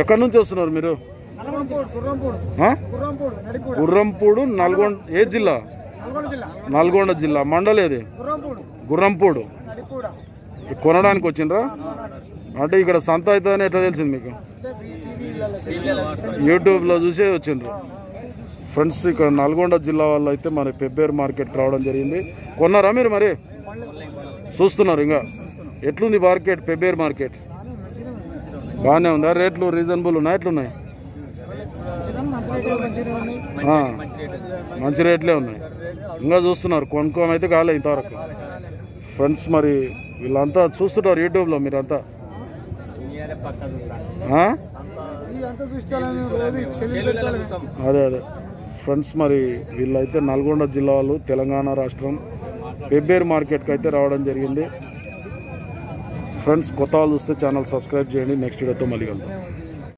ఎక్కడి నుంచి వస్తున్నారు మీరు? గుర్రంపూడు, నల్గొండ. ఏ జిల్లా? నల్గొండ జిల్లా. మండలేది? గుర్రంపూడు. కొనడానికి వచ్చిండ్రా? అంటే ఇక్కడ సంత అవుతుందని ఎట్లా తెలిసింది మీకు? యూట్యూబ్లో చూసే వచ్చిండ్రు. ఫ్రెండ్స్, ఇక్కడ నల్గొండ జిల్లా వాళ్ళు అయితే మరి పెబ్బేరు మార్కెట్ రావడం జరిగింది. కొన్నారా మీరు? మరి చూస్తున్నారు. ఇంకా ఎట్లుంది మార్కెట్? పెబ్బేరు మార్కెట్ బాగానే ఉందా? రేట్లు రీజనబుల్ ఉన్నాయి? ఎట్లున్నాయి? మంచి రేట్లే ఉన్నాయి. ఇంకా చూస్తున్నారు, కొనుక్కోమైతే కాలే ఇంతవరకు. ఫ్రెండ్స్, మరి వీళ్ళంతా చూస్తున్నారు యూట్యూబ్లో. మీరంతా అదే అదే ఫ్రెండ్స్, మరి వీళ్ళైతే నల్గొండ జిల్లా వాళ్ళు తెలంగాణ రాష్ట్రం పెబ్బేరు మార్కెట్కి అయితే రావడం జరిగింది. ఫ్రెండ్స్, కొత్త వాళ్ళు చూస్తే ఛానల్ సబ్స్క్రైబ్ చేయండి. నెక్స్ట్ వీడియోతో మళ్ళీ కలుద్దాం.